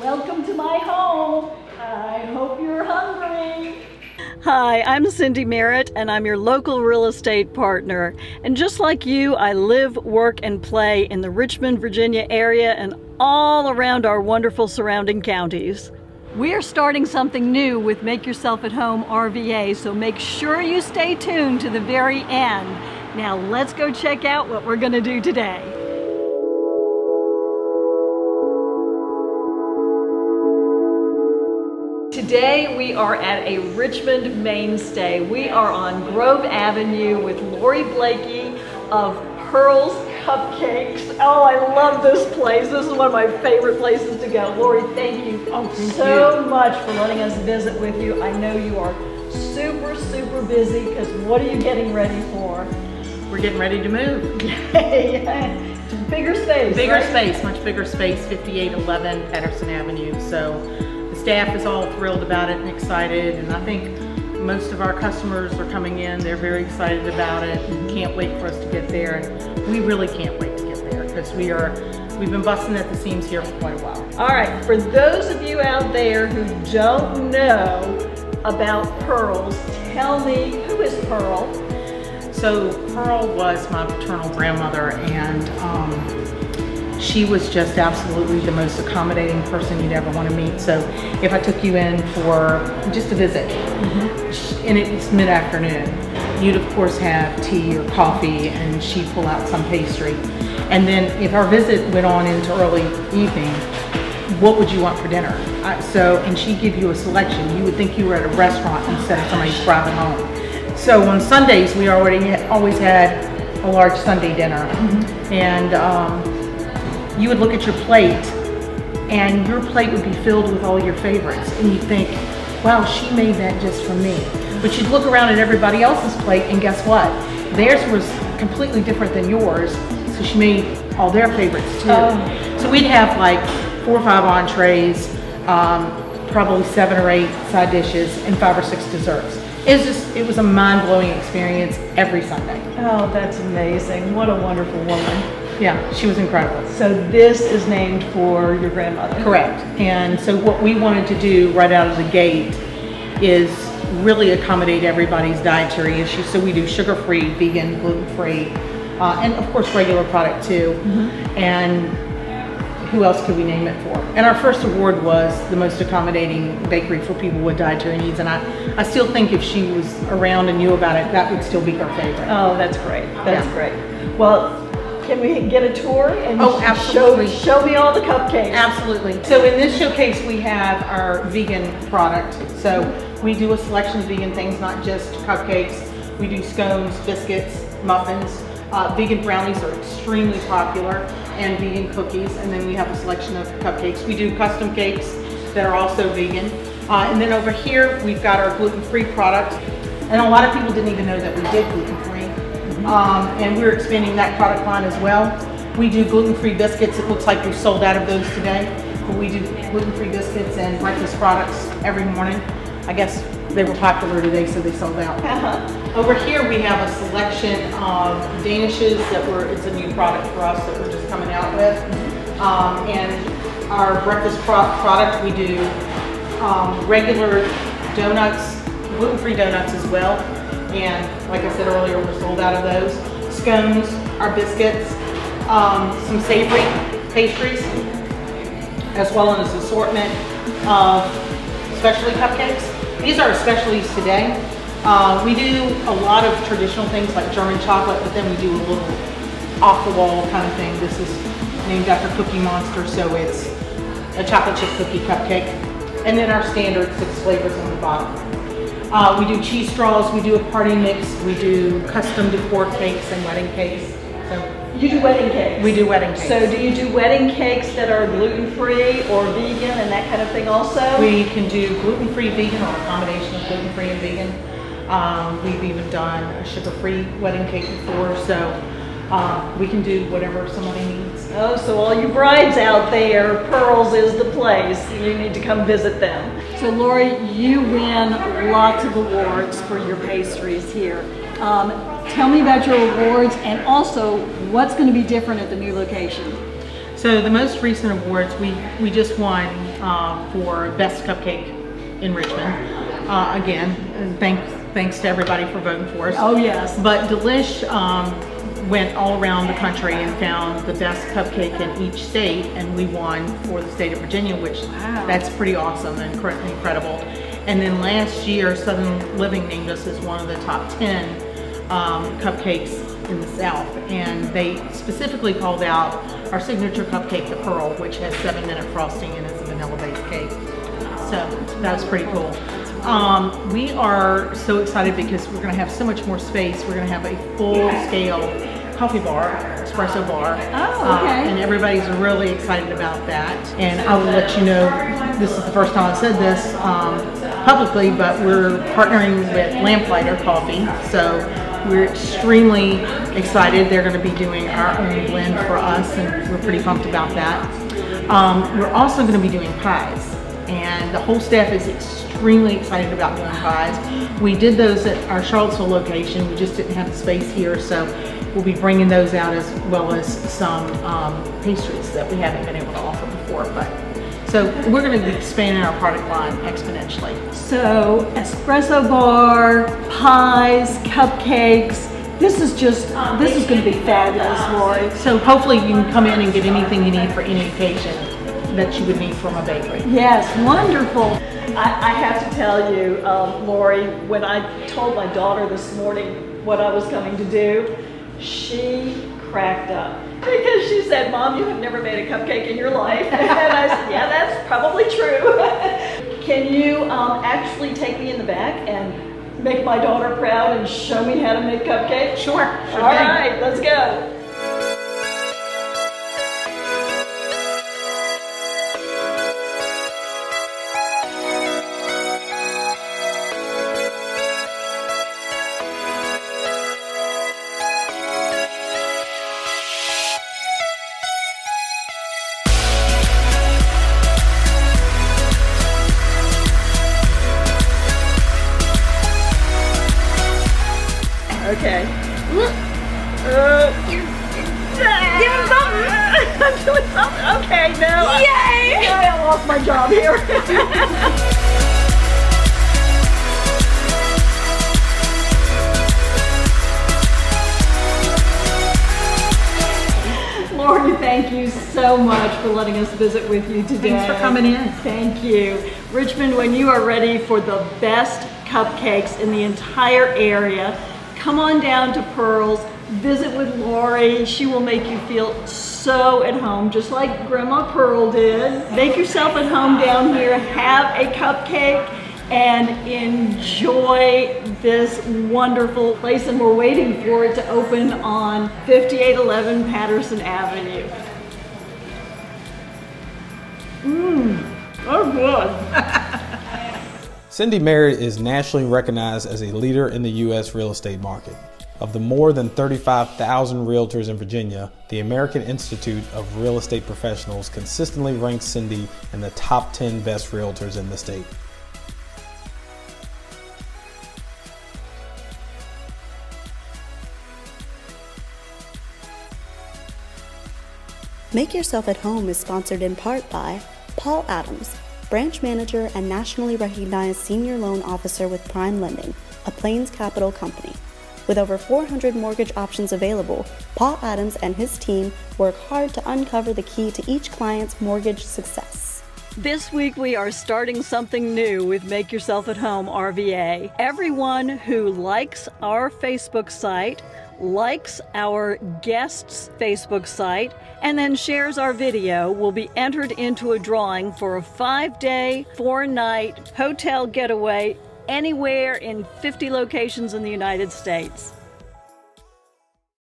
Welcome to my home. I hope you're hungry. Hi, I'm Cindy Merritt, and I'm your local real estate partner. And just like you, I live, work, and play in the Richmond, Virginia area and all around our wonderful surrounding counties. We are starting something new with Make Yourself at Home RVA, so make sure you stay tuned to the very end. Now let's go check out what we're going to do today. Today we are at a Richmond mainstay. We are on Grove Avenue with Lori Blakey of Pearl's Cupcakes. Oh, I love this place. This is one of my favorite places to go. Lori, thank you so much for letting us visit with you. I know you are super, super busy, because what are you getting ready for? We're getting ready to move. Yay! Bigger space, Bigger space, much bigger space, 5811 Patterson Avenue. So the staff is all thrilled about it and excited, and I think most of our customers are coming in. They're very excited about it and can't wait for us to get there. And we really can't wait to get there because we've been busting at the seams here for quite a while. All right, for those of you out there who don't know about Pearls, tell me, who is Pearl? So Pearl was my paternal grandmother, and she was just absolutely the most accommodating person you'd ever want to meet. So if I took you in for just a visit, and it's mid-afternoon, you'd of course have tea or coffee, and she'd pull out some pastry. And then if our visit went on into early evening, what would you want for dinner? And she'd give you a selection. You would think you were at a restaurant instead of somebody's private home. So on Sundays, we always had a large Sunday dinner. And you would look at your plate, and your plate would be filled with all your favorites, and you'd think, wow, she made that just for me. But you'd look around at everybody else's plate, and guess what? Theirs was completely different than yours, so she made all their favorites too. So we'd have like 4 or 5 entrees, probably 7 or 8 side dishes, and 5 or 6 desserts. It was a mind-blowing experience every Sunday. Oh, that's amazing. What a wonderful woman. Yeah, she was incredible. So this is named for your grandmother? Correct. And so what we wanted to do right out of the gate is really accommodate everybody's dietary issues. So we do sugar-free, vegan, gluten-free, and of course regular product too. And who else could we name it for? And our first award was the most accommodating bakery for people with dietary needs. And I still think if she was around and knew about it, that would still be her favorite. Oh, that's great. That's great. Well, can we get a tour and show me all the cupcakes? Absolutely. So in this showcase, we have our vegan product. So we do a selection of vegan things, not just cupcakes. We do scones, biscuits, muffins. Vegan brownies are extremely popular, and vegan cookies. And then we have a selection of cupcakes. We do custom cakes that are also vegan. And then over here, we've got our gluten-free product. And a lot of people didn't even know that we did gluten-free. And we're expanding that product line as well. We do gluten-free biscuits. It looks like we've sold out of those today, but we do gluten-free biscuits and breakfast products every morning. I guess they were popular today, so they sold out. Over here we have a selection of danishes that it's a new product for us that we're just coming out with. And our breakfast product, we do regular donuts, gluten-free donuts as well. And like I said earlier, we're sold out of those. Scones, our biscuits, some savory pastries, as well as an assortment of specialty cupcakes. These are our specialties today. We do a lot of traditional things like German chocolate, but then we do a little off-the-wall kind of thing. This is named after Cookie Monster, so it's a chocolate chip cookie cupcake. And then our standard 6 flavors on the bottom. We do cheese straws, we do a party mix, we do custom decor cakes and wedding cakes. So you do wedding cakes? We do wedding cakes. So do you do wedding cakes that are gluten-free or vegan and that kind of thing also? We can do gluten-free, vegan, or a combination of gluten-free and vegan. We've even done a sugar-free wedding cake before, so we can do whatever somebody needs. Oh, so all you brides out there, Pearls is the place. You need to come visit them. So Lori, you win lots of awards for your pastries here. Tell me about your awards and also what's going to be different at the new location. So the most recent awards, we just won for Best Cupcake in Richmond. Again, thanks to everybody for voting for us. Oh yes. But Delish went all around the country and found the best cupcake in each state, and we won for the state of Virginia, which wow. That's pretty awesome and incredible. And then last year, Southern Living named us as one of the top 10 cupcakes in the South, and they specifically called out our signature cupcake, the Pearl, which has 7-minute frosting and is a vanilla-based cake. So that was pretty cool. We are so excited because we're going to have so much more space. We're going to have a full-scale coffee bar, espresso bar, and everybody's really excited about that. And I will let you know, this is the first time I've said this publicly, but we're partnering with Lamplighter Coffee, so we're extremely excited. They're going to be doing our own blend for us, and we're pretty pumped about that. We're also going to be doing pies, and the whole staff is extremely excited about doing pies. We did those at our Charlottesville location. We just didn't have the space here, so we'll be bringing those out, as well as some pastries that we haven't been able to offer before. So we're going to be expanding our product line exponentially. So espresso bar, pies, cupcakes. This is going to be fabulous, Lori. So hopefully you can come in and get anything you need for any occasion that you would need from a bakery. Yes, wonderful. I have to tell you, Lori, when I told my daughter this morning what I was coming to do, she cracked up, because she said, "Mom, you have never made a cupcake in your life." And I said, "Yeah, that's probably true." Can you actually take me in the back and make my daughter proud and show me how to make cupcakes? Sure. All right, let's go. Okay. Give him something! I'm doing something! Okay, no! Yay! I lost my job here. Lori, thank you so much for letting us visit with you today. Thanks for coming in. Thank you. Richmond, when you are ready for the best cupcakes in the entire area, come on down to Pearl's, visit with Lori. She will make you feel so at home, just like Grandma Pearl did. Make yourself at home down here, have a cupcake, and enjoy this wonderful place. And we're waiting for it to open on 5811 Patterson Avenue. Oh good. Cindy Merritt is nationally recognized as a leader in the U.S. real estate market. Of the more than 35,000 realtors in Virginia, the American Institute of Real Estate Professionals consistently ranks Cindy in the top 10 best realtors in the state. Make Yourself at Home is sponsored in part by Paul Adams, branch manager and nationally recognized senior loan officer with Prime Lending, a Plains Capital company. With over 400 mortgage options available, Paul Adams and his team work hard to uncover the key to each client's mortgage success. This week we are starting something new with Make Yourself at Home RVA. Everyone who likes our Facebook site, likes our guests' Facebook site, and then shares our video will be entered into a drawing for a 5-day, 4-night hotel getaway anywhere in 50 locations in the United States.